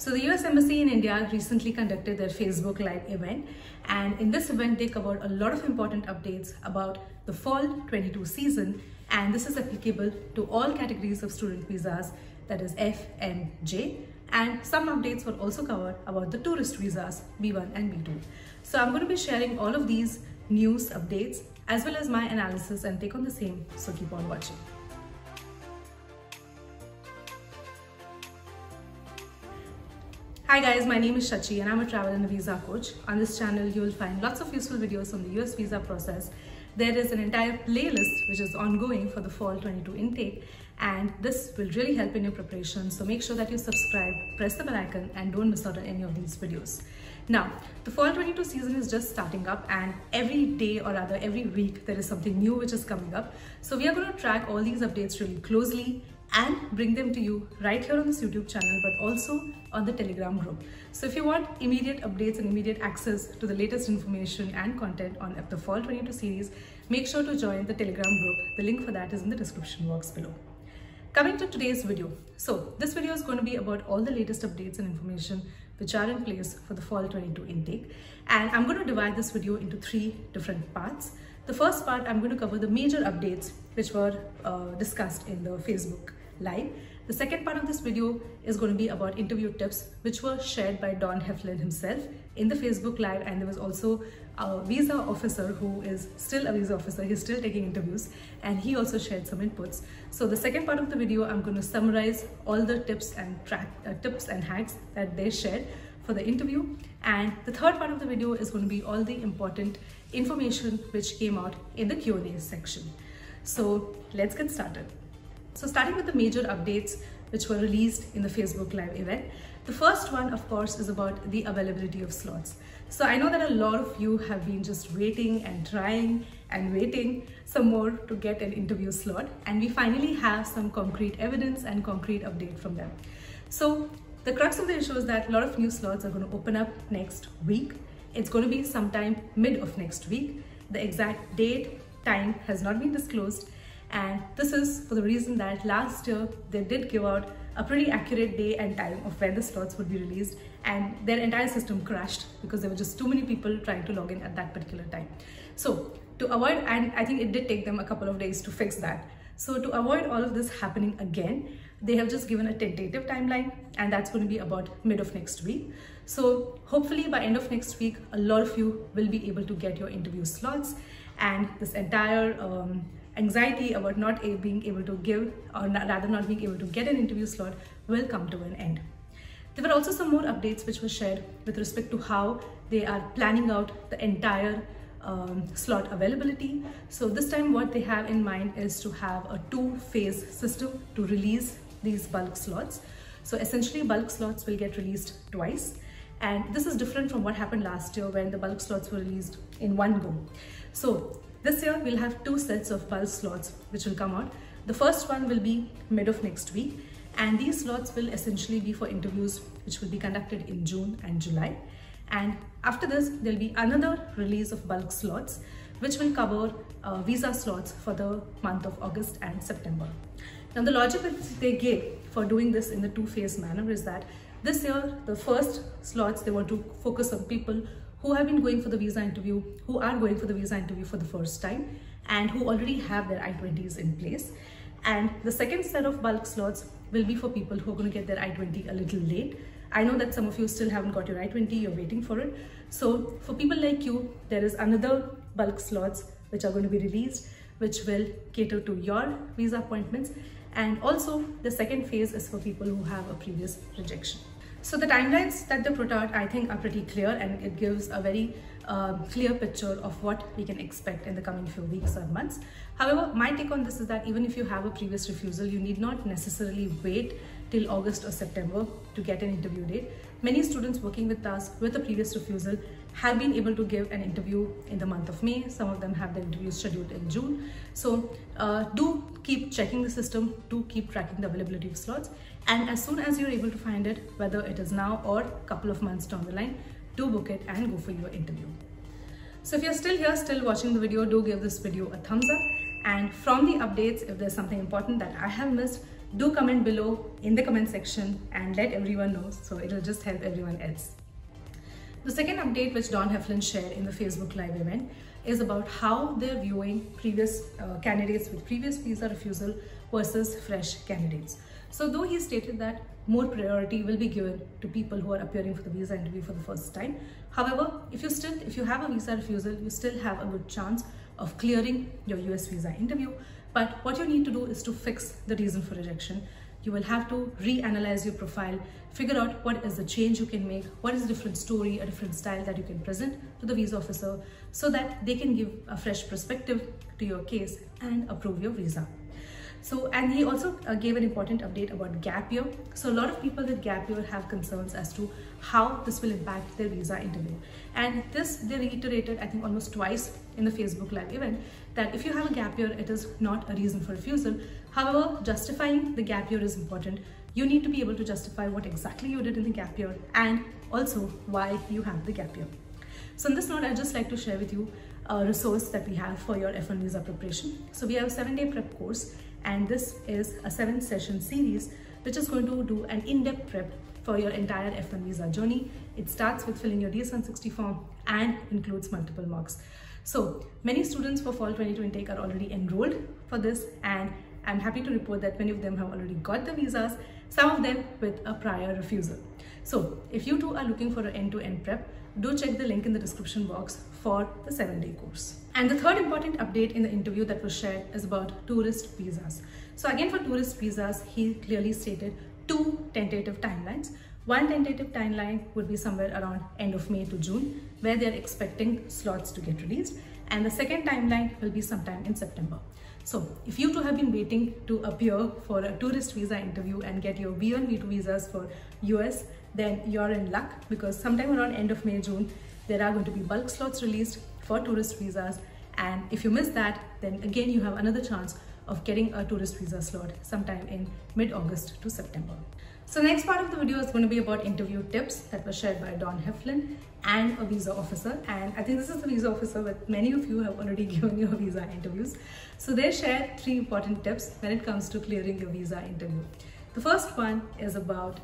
So the US Embassy in India recently conducted their Facebook Live event, and in this event they covered a lot of important updates about the fall 22 season, and this is applicable to all categories of student visas, that is F and J, and some updates were also covered about the tourist visas B1 and B2. So I'm going to be sharing all of these news updates as well as my analysis and take on the same, so keep on watching. Hi guys, my name is Shachi and I'm a travel and visa coach. On this channel, you will find lots of useful videos on the US visa process. There is an entire playlist which is ongoing for the fall 22 intake, and this will really help in your preparation. So make sure that you subscribe, press the bell icon, and don't miss out on any of these videos. Now, the fall 22 season is just starting up, and every day, or rather every week, there is something new which is coming up. So we are going to track all these updates really closely and bring them to you right here on this YouTube channel, but also on the Telegram group. So if you want immediate updates and immediate access to the latest information and content on the Fall 22 series, make sure to join the Telegram group. The link for that is in the description box below. Coming to today's video. So this video is going to be about all the latest updates and information which are in place for the Fall 22 intake. And I'm going to divide this video into three different parts. The first part, I'm going to cover the major updates which were discussed in the Facebook Live. The second part of this video is going to be about interview tips which were shared by Don Heflin himself in the Facebook Live, and there was also a visa officer who is still a visa officer, he's still taking interviews, and he also shared some inputs. So the second part of the video, I'm going to summarize all the tips and hacks that they shared for the interview, and the third part of the video is going to be all the important information which came out in the Q&A section. So let's get started. So starting with the major updates which were released in the Facebook Live event. The first one, of course, is about the availability of slots. So I know that a lot of you have been just waiting and trying and waiting some more to get an interview slot, and we finally have some concrete evidence and concrete update from them. So the crux of the issue is that a lot of new slots are going to open up next week. It's going to be sometime mid of next week. The exact date, time has not been disclosed. And this is for the reason that last year they did give out a pretty accurate day and time of when the slots would be released, and their entire system crashed because there were just too many people trying to log in at that particular time. So to avoid, and I think it did take them a couple of days to fix that. So to avoid all of this happening again, they have just given a tentative timeline, and that's going to be about mid of next week. So hopefully by end of next week, a lot of you will be able to get your interview slots, and this entire anxiety about not being able to give, or rather not being able to get an interview slot, will come to an end. There were also some more updates which were shared with respect to how they are planning out the entire slot availability. So this time what they have in mind is to have a two-phase system to release these bulk slots. So essentially bulk slots will get released twice, and this is different from what happened last year when the bulk slots were released in one go. So this year we'll have two sets of bulk slots which will come out. The first one will be mid of next week, and these slots will essentially be for interviews which will be conducted in June and July. And after this, there'll be another release of bulk slots which will cover visa slots for the month of August and September. Now the logic that they gave for doing this in the two-phase manner is that this year the first slots, they want to focus on people who have been going for the visa interview, who are going for the visa interview for the first time, and who already have their I-20s in place. And the second set of bulk slots will be for people who are going to get their I-20 a little late. I know that some of you still haven't got your I-20, you're waiting for it. So for people like you, there is another bulk slots which are going to be released, which will cater to your visa appointments. And also the second phase is for people who have a previous rejection. So the timelines that they put out, I think, are pretty clear, and it gives a very clear picture of what we can expect in the coming few weeks or months. However, my take on this is that even if you have a previous refusal, you need not necessarily wait till August or September to get an interview date. Many students working with us with a previous refusal have been able to give an interview in the month of May. Some of them have their interviews scheduled in June. So do keep checking the system, do keep tracking the availability of slots. And as soon as you're able to find it, whether it is now or a couple of months down the line, do book it and go for your interview. So if you're still here, still watching the video, do give this video a thumbs up. And from the updates, if there's something important that I have missed, do comment below in the comment section and let everyone know, so it'll just help everyone else. The second update which Don Heflin shared in the Facebook Live event is about how they're viewing previous candidates with previous visa refusal versus fresh candidates. So though he stated that more priority will be given to people who are appearing for the visa interview for the first time, however, if you have a visa refusal, you still have a good chance of clearing your US visa interview. But what you need to do is to fix the reason for rejection. You will have to reanalyze your profile, figure out what is the change you can make, what is a different story, a different style that you can present to the visa officer so that they can give a fresh perspective to your case and approve your visa. And he also gave an important update about gap year. So a lot of people with gap year have concerns as to how this will impact their visa interview. And this they reiterated, I think, almost twice in the Facebook Live event, that if you have a gap year, it is not a reason for refusal. However, justifying the gap year is important. You need to be able to justify what exactly you did in the gap year and also why you have the gap year. So on this note, I'd just like to share with you a resource that we have for your F1 visa preparation. So we have a 7-day prep course, and this is a 7-session series which is going to do an in-depth prep for your entire F1 visa journey. It starts with filling your DS160 form and includes multiple mocks. So many students for fall 2020 take are already enrolled for this, and I'm happy to report that many of them have already got the visas, some of them with a prior refusal. So if you too are looking for an end-to-end prep, do check the link in the description box for the 7-day course. And the third important update in the interview that was shared is about tourist visas. So again, for tourist visas, he clearly stated two tentative timelines. One tentative timeline would be somewhere around end of May to June, where they are expecting slots to get released. And the second timeline will be sometime in September. So if you too have been waiting to appear for a tourist visa interview and get your B1/B2 visas for US, then you're in luck, because sometime around end of May, June, there are going to be bulk slots released for tourist visas. And if you miss that, then again, you have another chance of getting a tourist visa slot sometime in mid-August to September. So next part of the video is going to be about interview tips that were shared by Don Heflin and a visa officer. And I think this is the visa officer that many of you have already given your visa interviews. So they shared three important tips when it comes to clearing your visa interview. The first one is about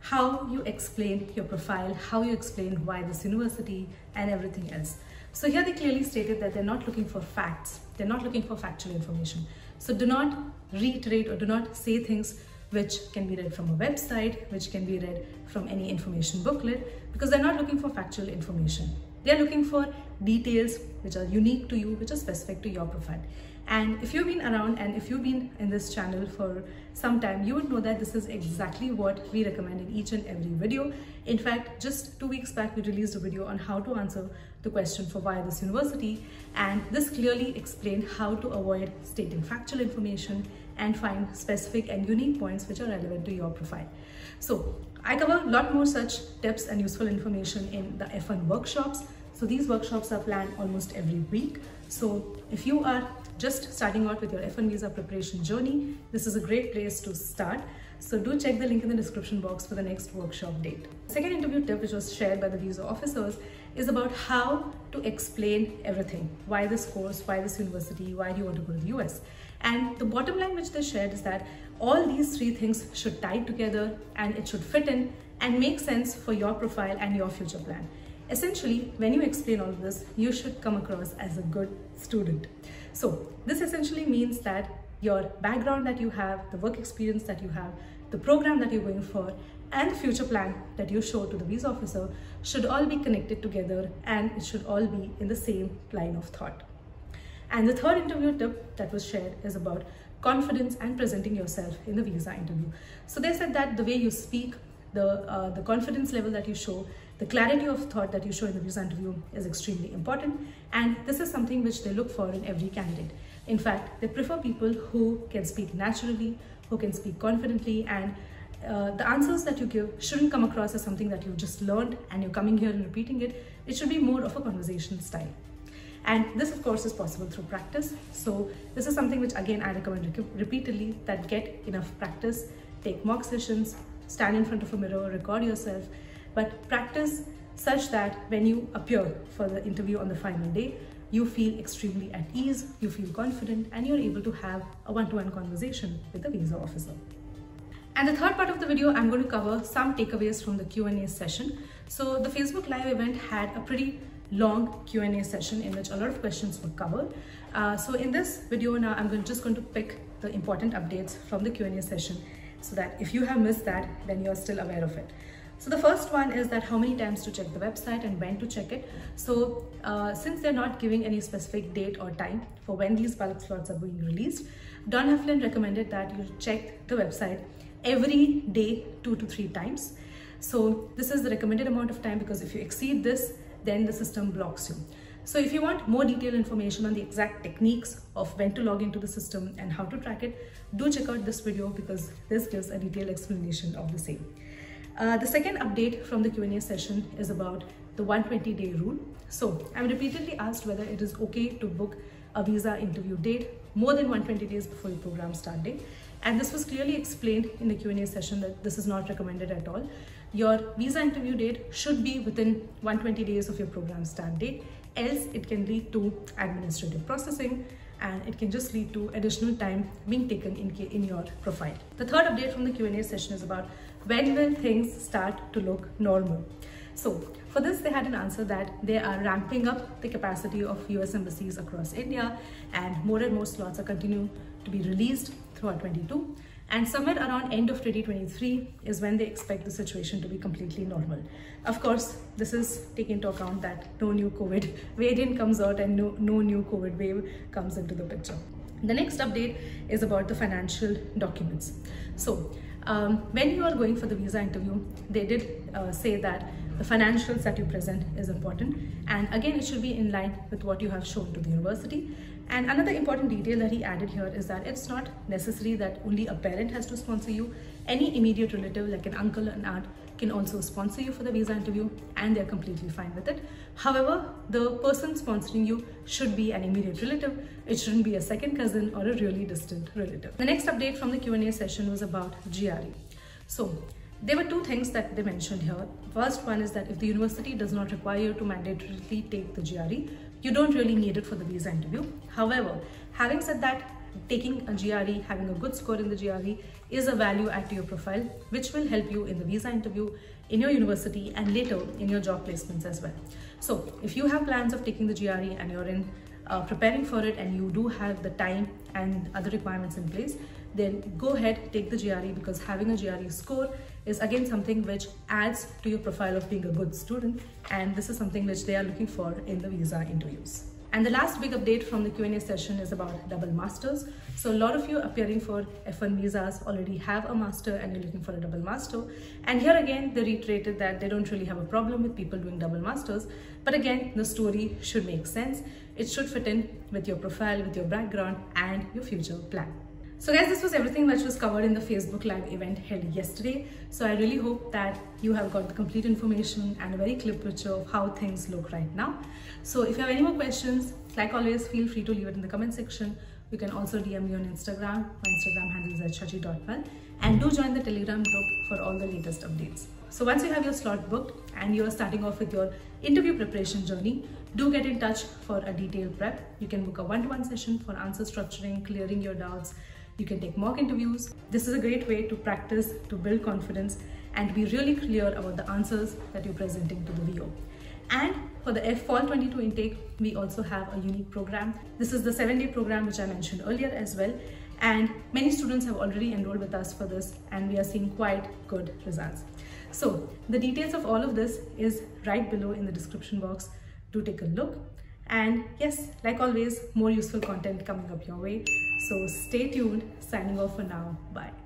how you explain your profile, how you explain why this university and everything else. So here they clearly stated that they're not looking for facts. They're not looking for factual information. So do not reiterate or do not say things which can be read from a website, which can be read from any information booklet, because they're not looking for factual information. They're looking for details which are unique to you, which are specific to your profile. And if you've been around and if you've been in this channel for some time, you would know that this is exactly what we recommend in each and every video. In fact, just 2 weeks back, we released a video on how to answer the question for why this university. And this clearly explained how to avoid stating factual information and find specific and unique points which are relevant to your profile. So I cover a lot more such tips and useful information in the F1 workshops. So these workshops are planned almost every week. So if you are just starting out with your F1 visa preparation journey, this is a great place to start. So do check the link in the description box for the next workshop date. Second interview tip which was shared by the visa officers is about how to explain everything. Why this course, why this university, why do you want to go to the US? And the bottom line which they shared is that all these three things should tie together and it should fit in and make sense for your profile and your future plan. Essentially, when you explain all this, you should come across as a good student. So this essentially means that your background that you have, the work experience that you have, the program that you're going for, and the future plan that you show to the visa officer should all be connected together and it should all be in the same line of thought. And the third interview tip that was shared is about confidence and presenting yourself in the visa interview. So they said that the way you speak, the confidence level that you show, the clarity of thought that you show in the visa interview is extremely important, and this is something which they look for in every candidate. In fact, they prefer people who can speak naturally, who can speak confidently, and the answers that you give shouldn't come across as something that you've just learned and you're coming here and repeating it. It should be more of a conversation style. And this, of course, is possible through practice. So this is something which, again, I recommend repeatedly, that get enough practice, take mock sessions, stand in front of a mirror, record yourself, but practice such that when you appear for the interview on the final day, you feel extremely at ease, you feel confident, and you're able to have a one-to-one conversation with the visa officer. And the third part of the video, I'm going to cover some takeaways from the Q&A session. So the Facebook Live event had a pretty long Q&A session in which a lot of questions were covered. So in this video now, I'm just going to pick the important updates from the Q&A session so that if you have missed that, then you're still aware of it. So the first one is that how many times to check the website and when to check it. So since they're not giving any specific date or time for when these bulk slots are being released, Don Heflin recommended that you check the website every day 2 to 3 times. So this is the recommended amount of time, because if you exceed this, then the system blocks you. So if you want more detailed information on the exact techniques of when to log into the system and how to track it, do check out this video, because this gives a detailed explanation of the same. The second update from the Q&A session is about the 120-day rule. So I'm repeatedly asked whether it is okay to book a visa interview date more than 120 days before your program start date. And this was clearly explained in the Q&A session that this is not recommended at all. Your visa interview date should be within 120 days of your program start date, else it can lead to administrative processing, and it can just lead to additional time being taken in your profile. The third update from the Q&A session is about when will things start to look normal. So for this, they had an answer that they are ramping up the capacity of US embassies across India, and more slots are continuing to be released throughout 2022, and somewhere around end of 2023 is when they expect the situation to be completely normal. Of course, this is taking into account that no new COVID variant comes out and no new COVID wave comes into the picture. The next update is about the financial documents. So when you are going for the visa interview, they did say that the financials that you present is important, and again it should be in line with what you have shown to the university. And another important detail that he added here is that it's not necessary that only a parent has to sponsor you. Any immediate relative like an uncle and aunt can also sponsor you for the visa interview, and they're completely fine with it. However, the person sponsoring you should be an immediate relative. It shouldn't be a second cousin or a really distant relative. The next update from the Q&A session was about GRE. So there were two things that they mentioned here. First one is that if the university does not require you to mandatorily take the GRE, you don't really need it for the visa interview. However, having said that, taking a GRE, having a good score in the GRE is a value add to your profile, which will help you in the visa interview, in your university, and later in your job placements as well. So if you have plans of taking the GRE and you're in preparing for it, and you do have the time and other requirements in place, then go ahead, take the GRE, because having a GRE score is again something which adds to your profile of being a good student, and this is something which they are looking for in the visa interviews. And the last big update from the Q&A session is about double masters. So a lot of you appearing for F1 visas already have a master and you're looking for a double master. And here again, they reiterated that they don't really have a problem with people doing double masters. But again, the story should make sense. It should fit in with your profile, with your background, and your future plan. So guys, this was everything which was covered in the Facebook Live event held yesterday. So I really hope that you have got the complete information and a very clear picture of how things look right now. So if you have any more questions, like always, feel free to leave it in the comment section. You can also DM me on Instagram. My Instagram handle is @shachi.mall. And do join the Telegram group for all the latest updates. So once you have your slot booked and you are starting off with your interview preparation journey, do get in touch for a detailed prep. You can book a one-to-one session for answer structuring, clearing your doubts. You can take mock interviews. This is a great way to practice, to build confidence, and to be really clear about the answers that you're presenting to the VO. And for the Fall 22 intake, we also have a unique program. This is the 7-day program which I mentioned earlier as well. And many students have already enrolled with us for this, and we are seeing quite good results. So the details of all of this is right below in the description box. Do take a look. And yes, like always, more useful content coming up your way. So stay tuned. Signing off for now. Bye.